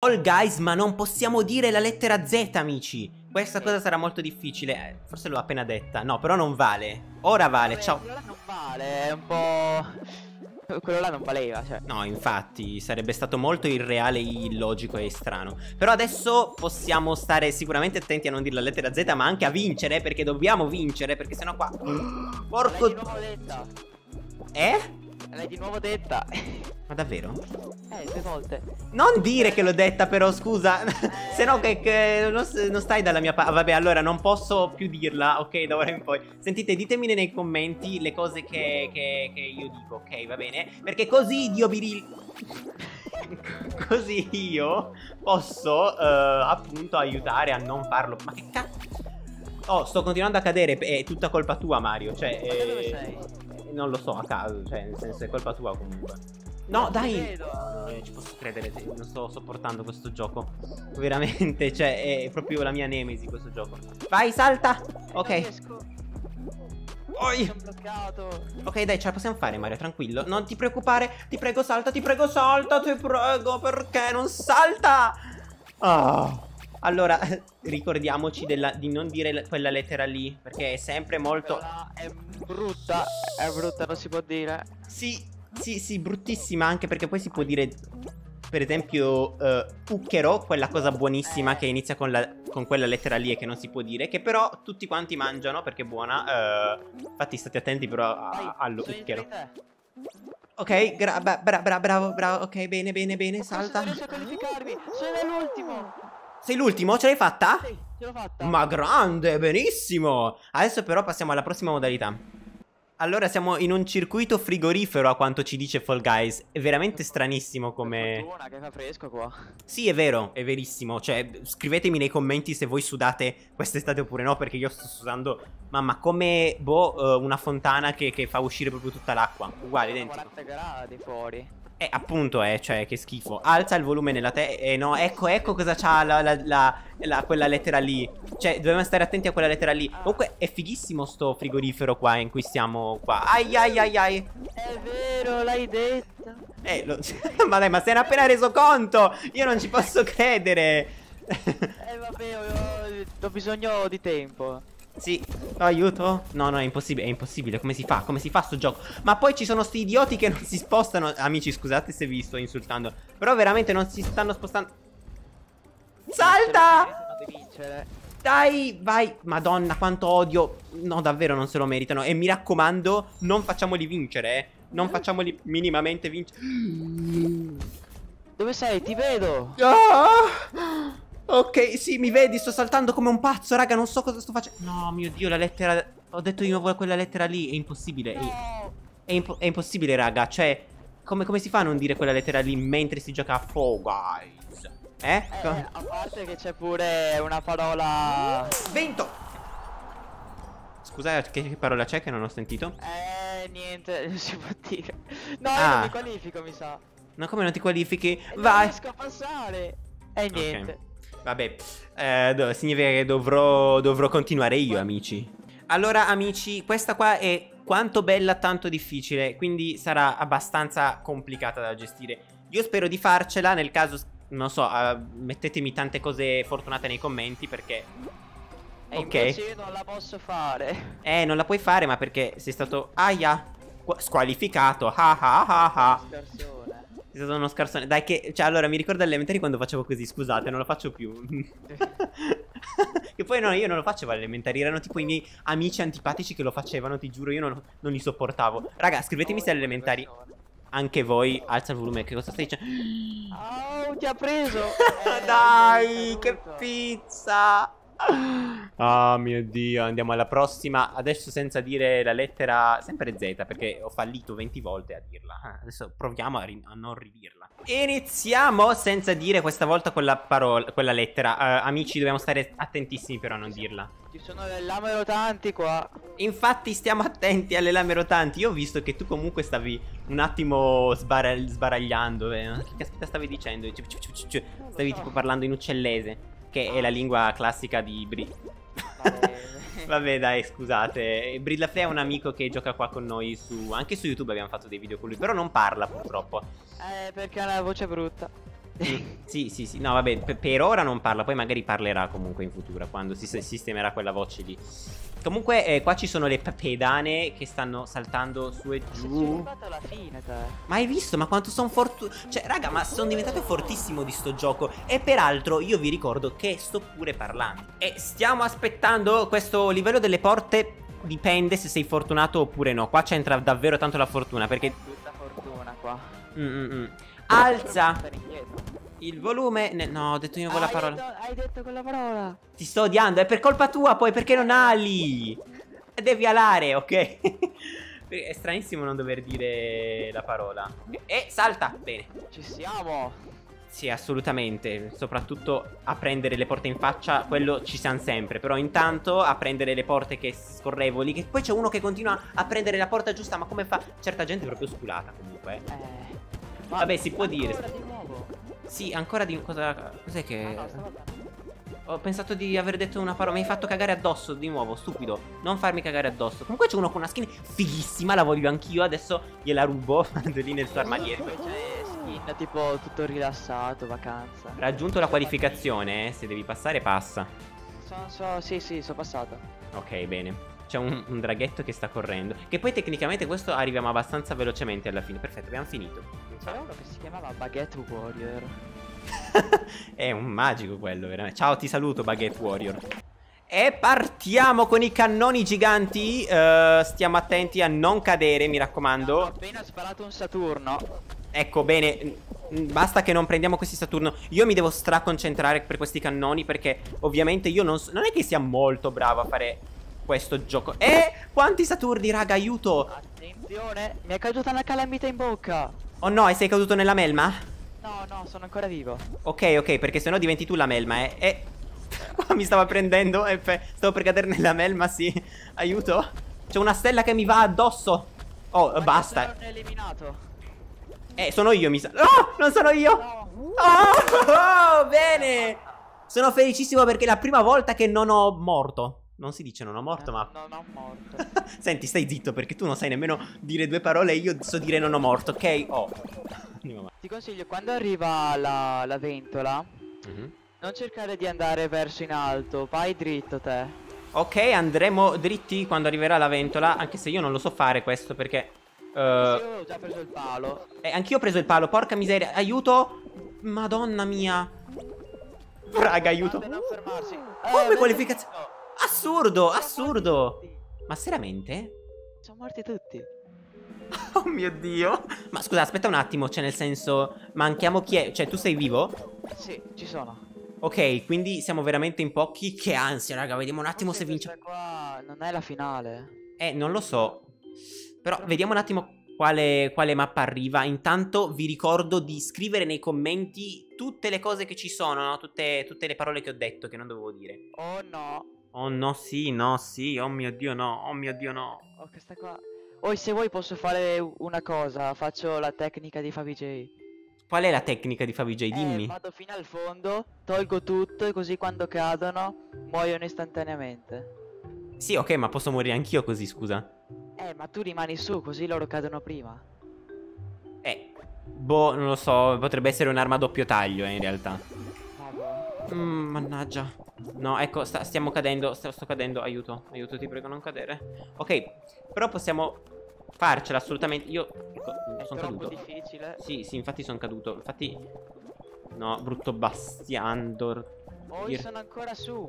Fall Guys, ma non possiamo dire la lettera Z, amici. Questa cosa sarà molto difficile. Forse l'ho appena detta. No, però non vale. Ora vale. Vabbè, ciao. Quello là non vale, è un po'... quello là non valeva, cioè. No, infatti, sarebbe stato molto irreale, illogico e strano. Però adesso possiamo stare sicuramente attenti a non dire la lettera Z, ma anche a vincere, perché dobbiamo vincere, perché sennò qua... porco... l'hai di nuovo detta. Eh? L'hai di nuovo detta. Ma davvero? 2 volte. Non dire che l'ho detta però, scusa. Se no che non stai dalla mia parte. Vabbè, allora non posso più dirla. Ok, da ora in poi. Sentite, ditemi nei commenti le cose che io dico. Ok, va bene. Perché così io vi... così io posso appunto aiutare a non farlo. Ma che cazzo. Oh, sto continuando a cadere. È tutta colpa tua, Mario. Cioè ma dove sei? Non lo so, a caso. Cioè nel senso è colpa tua comunque. No, dai! Non ci posso credere, non sto sopportando questo gioco. Veramente, cioè, è proprio la mia nemesi questo gioco. Vai, salta! Ok. Sono bloccato. Ok, dai, ce la possiamo fare, Mario, tranquillo. Non ti preoccupare, ti prego, salta, ti prego, perché non salta? Oh. Allora, ricordiamoci di non dire quella lettera lì, perché è sempre molto... è brutta, non si può dire. Sì. Sì, bruttissima, anche perché poi si può dire, per esempio, Ucchero, quella cosa buonissima che inizia con quella lettera lì e che non si può dire, che però tutti quanti mangiano perché è buona. Infatti state attenti però allo Ucchero. Ok, bravo, ok, bene, salta. Non riesco a qualificarmi, sono l'ultimo. Sei l'ultimo? Ce l'hai fatta? Sì, ce l'ho fatta. Ma grande, benissimo. Adesso però passiamo alla prossima modalità. Allora siamo in un circuito frigorifero, a quanto ci dice Fall Guys. È veramente stranissimo come... fortuna che fa fresco qua. Sì, è vero, è verissimo. Cioè, scrivetemi nei commenti se voi sudate quest'estate oppure no, perché io sto sudando, mamma, come, boh, una fontana che fa uscire proprio tutta l'acqua. Uguale, dentro 40 gradi fuori. Appunto, cioè, che schifo. Alza il volume nella te... no, ecco cosa c'ha quella lettera lì. Cioè, dobbiamo stare attenti a quella lettera lì. Comunque, è fighissimo sto frigorifero qua in cui siamo qua. Ai. È vero, l'hai detto. Ma dai, ma se ne è appena reso conto. Io non ci posso credere. Vabbè, ho bisogno di tempo. Sì, aiuto. No, è impossibile. Come si fa sto gioco? Ma poi ci sono sti idioti che non si spostano. Amici, scusate se vi sto insultando, però veramente non si stanno spostando. Salta! Dai, vai. Madonna, quanto odio. No, davvero non se lo meritano. E mi raccomando, non facciamoli vincere, non facciamoli minimamente vincere. Dove sei? Ti vedo. Ok, sì, mi vedi, sto saltando come un pazzo, raga, non so cosa sto facendo. No, mio Dio, la lettera... ho detto di nuovo quella lettera lì, è impossibile. No. È impossibile, raga, cioè... Come si fa a non dire quella lettera lì mentre si gioca a Fall Guys? A parte che c'è pure una parola... vento! Scusa, che parola c'è che non ho sentito? Niente, non si può dire. No, io non mi qualifico, mi sa. No, come non ti qualifichi? Vai! Non riesco a passare! Niente. Okay. Vabbè, significa che dovrò continuare io, amici. Allora, amici, questa qua è quanto bella tanto difficile, quindi sarà abbastanza complicata da gestire. Io spero di farcela, nel caso, non so, mettetemi tante cose fortunate nei commenti, perché... ok. Invece io non la posso fare. Non la puoi fare, ma perché sei stato... aia, squalificato, È stato uno scarsone. Dai che... cioè, allora mi ricordo alle elementari quando facevo così. Scusate, non lo faccio più. Che poi no, io non lo facevo alle elementari. Erano tipo i miei amici antipatici che lo facevano. Ti giuro, io non li sopportavo. Raga, scrivetemi se alle elementari anche voi... alza il volume. Che cosa stai dicendo? Oh, ti ha preso. Dai, che pizza. Ah, mio Dio. Andiamo alla prossima. Adesso senza dire la lettera sempre Z, perché ho fallito 20 volte a dirla. Adesso proviamo a non ridirla. Iniziamo senza dire questa volta quella lettera. Amici, dobbiamo stare attentissimi però a non dirla. Ci sono le lame rotanti qua. Infatti stiamo attenti alle lame rotanti. Io ho visto che tu comunque stavi un attimo sbaragliando. Che caspita stavi dicendo? Stavi tipo parlando in uccellese, che è la lingua classica di Bri. Vabbè, dai, scusate. Bri Lafley è un amico che gioca qua con noi anche su YouTube abbiamo fatto dei video con lui, però non parla purtroppo. Perché ha la voce brutta. Sì, sì, sì. No, vabbè, per ora non parla. Poi magari parlerà comunque in futuro, quando si sistemerà quella voce lì. Comunque qua ci sono le pedane che stanno saltando su e giù. Ma hai visto? Ma quanto sono forti? Cioè, raga, ma sono diventato fortissimo di sto gioco. E peraltro io vi ricordo che sto pure parlando. E stiamo aspettando questo livello delle porte. Dipende se sei fortunato oppure no. Qua c'entra davvero tanto la fortuna, perché tutta fortuna qua. Alza il volume. No, ho detto io quella parola. Hai detto quella parola. Ti sto odiando. È per colpa tua poi, perché non ali. Devi alare, ok? È stranissimo non dover dire la parola. E salta. Bene. Ci siamo. Sì, assolutamente. Soprattutto a prendere le porte in faccia, quello ci siamo sempre. Però intanto a prendere le porte che scorrevoli, che poi c'è uno che continua a prendere la porta giusta. Ma come fa? Certa gente è proprio sculata comunque. Vabbè, si può dire. Di nuovo. Sì, ancora di cosa? Cos'è che... Ho pensato di aver detto una parola. Mi hai fatto cagare addosso di nuovo, stupido. Non farmi cagare addosso. Comunque c'è uno con una skin fighissima, la voglio anch'io. Adesso gliela rubo, mando lì nel suo armadietto. Skin tipo tutto rilassato, vacanza. Raggiunto la qualificazione, se devi passare passa. Sì, sì, sono passato. Ok, bene. C'è un draghetto che sta correndo. Che poi tecnicamente questo arriviamo abbastanza velocemente alla fine. Perfetto, abbiamo finito. C'era uno che si chiamava Baguette Warrior. È un magico quello, veramente. Ciao, ti saluto Baguette Warrior. E partiamo con i cannoni giganti. Stiamo attenti a non cadere, mi raccomando. Ho appena sparato un Saturno. Ecco, bene. Basta che non prendiamo questi Saturno. Io mi devo straconcentrare per questi cannoni, perché ovviamente io non so, non è che sia molto bravo a fare questo gioco. Quanti Saturni, raga, aiuto. Attenzione, mi è caduta una calamita in bocca. Oh no, e sei caduto nella melma? No, no, sono ancora vivo. Ok, ok, perché sennò diventi tu la melma, eh. Mi stava prendendo e stavo per cadere nella melma, sì. Aiuto. C'è una stella che mi va addosso. Oh, ma basta. Sono eliminato. Sono io, mi sa. No, non sono io. No. Oh, bene. Sono felicissimo perché è la prima volta che non ho morto. Non si dice non ho morto, ma... Non ho morto. Senti, stai zitto, perché tu non sai nemmeno dire due parole e io so dire non ho morto, ok? Oh. Ti consiglio, quando arriva la ventola, non cercare di andare verso in alto, vai dritto te. Ok, andremo dritti quando arriverà la ventola, anche se io non lo so fare questo, perché... Io ho già preso il palo. Anch'io ho preso il palo, porca miseria, aiuto! Madonna mia! Raga, aiuto! Non fermarsi. Come qualificazione? No. Assurdo, assurdo. Ma seriamente? Sono morti tutti. Oh mio Dio. Ma scusa, aspetta un attimo, cioè nel senso, manchiamo chi è? Cioè tu sei vivo? Sì, ci sono. Ok, quindi siamo veramente in pochi. Che ansia, raga, vediamo un attimo se vince qua. Non è la finale. Non lo so. Però vediamo un attimo quale mappa arriva. Intanto vi ricordo di scrivere nei commenti tutte le cose che ci sono, no? Tutte le parole che ho detto, che non dovevo dire. Oh no. Oh no, sì, no, sì, oh mio Dio no, oh mio Dio no. Oh, questa qua. Oh, se vuoi posso fare una cosa, faccio la tecnica di Favij. Qual è la tecnica di Favij? Dimmi. Vado fino al fondo, tolgo tutto e così quando cadono muoiono istantaneamente. Sì, ok, ma posso morire anch'io così, scusa. Ma tu rimani su, così loro cadono prima. Boh, non lo so, potrebbe essere un'arma a doppio taglio, in realtà. Mannaggia. No, ecco, stiamo cadendo. Sto cadendo, aiuto, aiuto, ti prego, non cadere. Ok, però possiamo farcela assolutamente. Io sono caduto. È troppo difficile. Sì, sì, infatti sono caduto. Infatti. No, brutto bastiandor. Oh, io sono ancora su.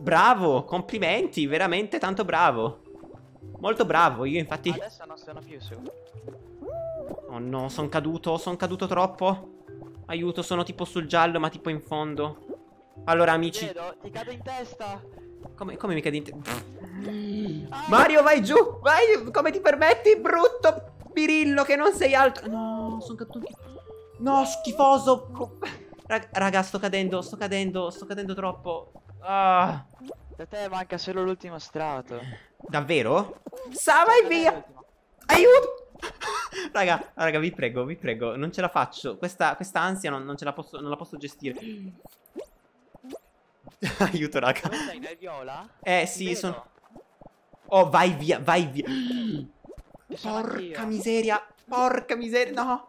Bravo, complimenti, veramente tanto bravo. Molto bravo, io infatti. Adesso non sono più su. Oh no, sono caduto troppo. Aiuto, sono tipo sul giallo, ma tipo in fondo. Allora amici, ti cado in testa. Come mi cadi in testa? Mario, vai giù. Vai, come ti permetti, brutto birillo che non sei altro. No, sono caduto. No, schifoso. Raga, sto cadendo troppo. Da te manca solo l'ultimo strato. Davvero? Sa, vai via. Aiuto. Raga, vi prego, non ce la faccio. Questa ansia non la posso gestire. Aiuto, raga. Tu sei nel viola? Sì, sono. Oh, vai via, vai via. Porca miseria. No.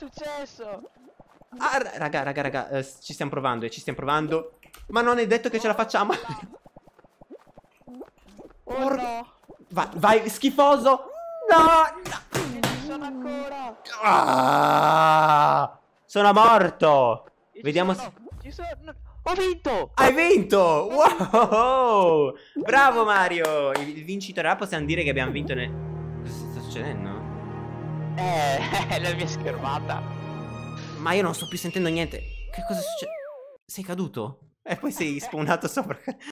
successo? Ah, raga, ci stiamo provando e ci stiamo provando. Ma non è detto che ce la facciamo. Oh no. Vai, vai, schifoso. No, no. Ci sono ancora. Ah, sono morto. Vediamo se... Ci sono... Ho vinto! Hai vinto! Wow! Bravo Mario! Il vincitore, là possiamo dire che abbiamo vinto nel... Cosa sta succedendo? La mia schermata. Ma io non sto più sentendo niente. Che cosa succede? Sei caduto? E poi sei spawnato sopra.